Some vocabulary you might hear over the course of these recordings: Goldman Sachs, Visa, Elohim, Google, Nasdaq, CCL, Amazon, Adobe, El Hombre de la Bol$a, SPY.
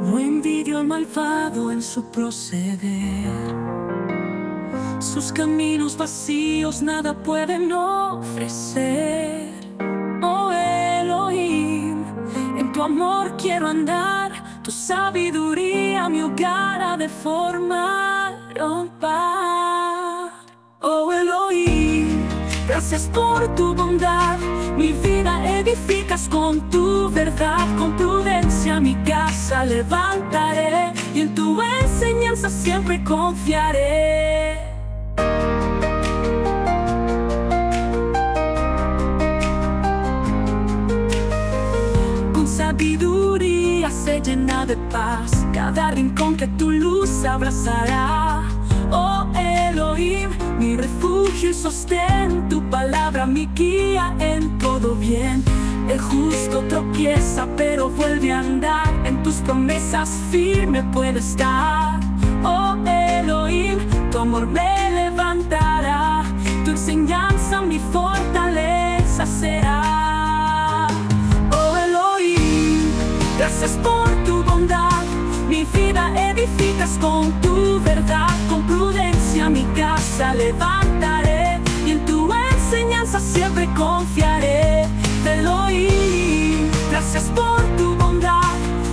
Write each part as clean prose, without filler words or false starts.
No envidio al malvado en su proceder. Sus caminos vacíos nada pueden ofrecer. Oh Elohim, en tu amor quiero andar, tu sabiduría mi hogar ha de formar. Oh Elohim, gracias por tu bondad, mi vida edificas con tu verdad, con prudencia mi casa levantaré y en tu enseñanza siempre confiaré. Con sabiduría se llena de paz, cada rincón que tu luz abrazará. Oh Elohim, mi refugio y sostén, tu palabra mi guía en todo bien. El justo tropieza pero vuelve a andar, en tus promesas firme puede estar. Oh Elohim, tu amor me levantará, tu enseñanza mi fortaleza será. Oh Elohim, gracias por tu bondad, mi vida edificas con tu verdad, con prudencia mi casa levantaré y en tu enseñanza siempre confiaré. Elohim, gracias por tu bondad,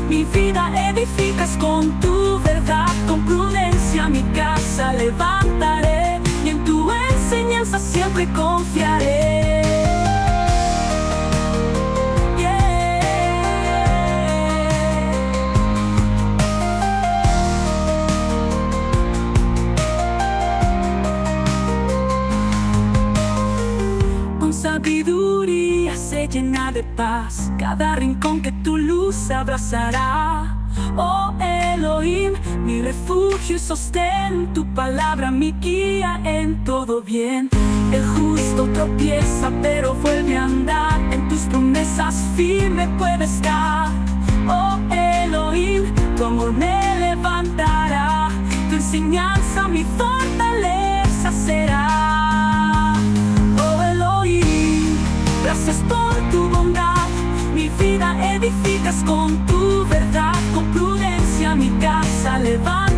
mi vida edificas con tu verdad, con prudencia mi casa levantaré y en tu enseñanza siempre confiaré. Sabiduría se llena de paz, cada rincón que tu luz abrazará. Oh Elohim, mi refugio y sostén, tu palabra mi guía en todo bien. El justo tropieza pero vuelve a andar, en tus promesas firme puede estar. Oh Elohim, tu amor me levantará, tu enseñanza mi fortaleza será. Gracias por tu bondad, mi vida edificas con tu verdad, con prudencia mi casa levanta.